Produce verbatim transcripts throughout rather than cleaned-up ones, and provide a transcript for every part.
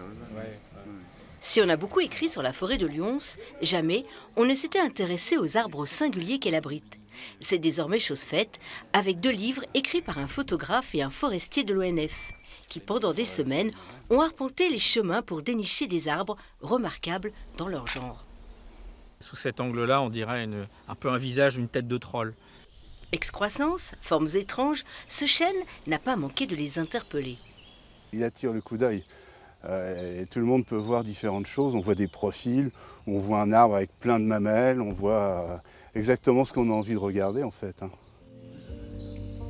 choses. Ouais, ouais. Ouais. Si on a beaucoup écrit sur la forêt de Lyons, jamais on ne s'était intéressé aux arbres singuliers qu'elle abrite. C'est désormais chose faite avec deux livres écrits par un photographe et un forestier de l'O N F qui, pendant des semaines, ont arpenté les chemins pour dénicher des arbres remarquables dans leur genre. Sous cet angle-là, on dirait une, un peu un visage, une tête de troll. Excroissance, formes étranges, ce chêne n'a pas manqué de les interpeller. Il attire le coup d'œil. Euh, et tout le monde peut voir différentes choses. On voit des profils, on voit un arbre avec plein de mamelles, on voit euh, exactement ce qu'on a envie de regarder en fait. Hein.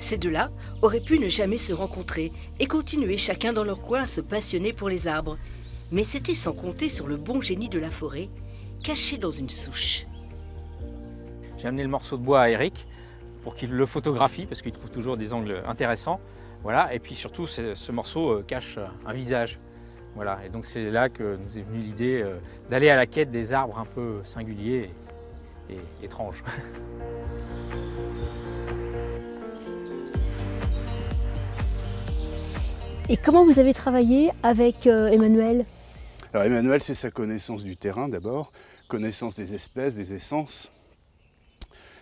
Ces deux-là auraient pu ne jamais se rencontrer et continuer chacun dans leur coin à se passionner pour les arbres. Mais c'était sans compter sur le bon génie de la forêt, caché dans une souche. J'ai amené le morceau de bois à Éric pour qu'il le photographie, parce qu'il trouve toujours des angles intéressants. Voilà. Et puis surtout, ce, ce morceau cache un visage. Voilà. Et donc c'est là que nous est venue l'idée d'aller à la quête des arbres un peu singuliers et, et étranges. Et comment vous avez travaillé avec Emmanuel ? Alors Emmanuel, c'est sa connaissance du terrain d'abord, connaissance des espèces, des essences.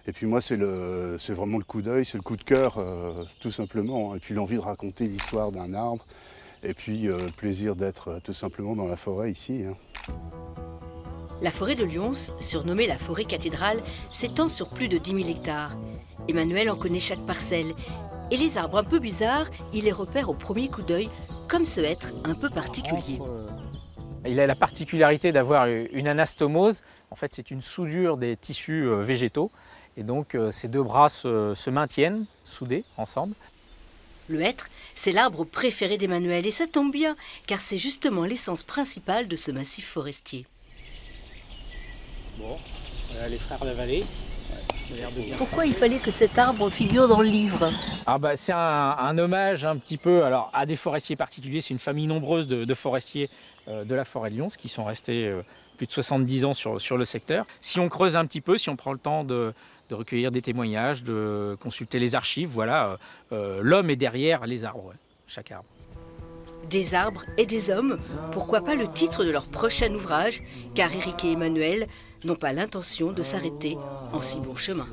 Et puis moi, c'est vraiment le coup d'œil, c'est le coup de cœur, euh, tout simplement. Et puis l'envie de raconter l'histoire d'un arbre. Et puis euh, le plaisir d'être euh, tout simplement dans la forêt ici. Hein. La forêt de Lyons, surnommée la forêt cathédrale, s'étend sur plus de dix mille hectares. Emmanuel en connaît chaque parcelle. Et les arbres un peu bizarres, il les repère au premier coup d'œil, comme ce hêtre un peu particulier. Il a la particularité d'avoir une anastomose. En fait, c'est une soudure des tissus végétaux. Et donc, euh, ces deux bras se, se maintiennent, soudés, ensemble. Le hêtre, c'est l'arbre préféré d'Emmanuel. Et ça tombe bien, car c'est justement l'essence principale de ce massif forestier. Bon, voilà les frères La Vallée. Pourquoi il fallait que cet arbre figure dans le livre? Ah bah, c'est un, un hommage un petit peu alors, à des forestiers particuliers. C'est une famille nombreuse de, de forestiers euh, de la forêt de Lyons qui sont restés euh, plus de soixante-dix ans sur, sur le secteur. Si on creuse un petit peu, si on prend le temps de, de recueillir des témoignages, de consulter les archives, voilà, euh, l'homme est derrière les arbres, ouais, chaque arbre. Des arbres et des hommes, pourquoi pas le titre de leur prochain ouvrage, car Éric et Emmanuel n'ont pas l'intention de s'arrêter en si bon chemin.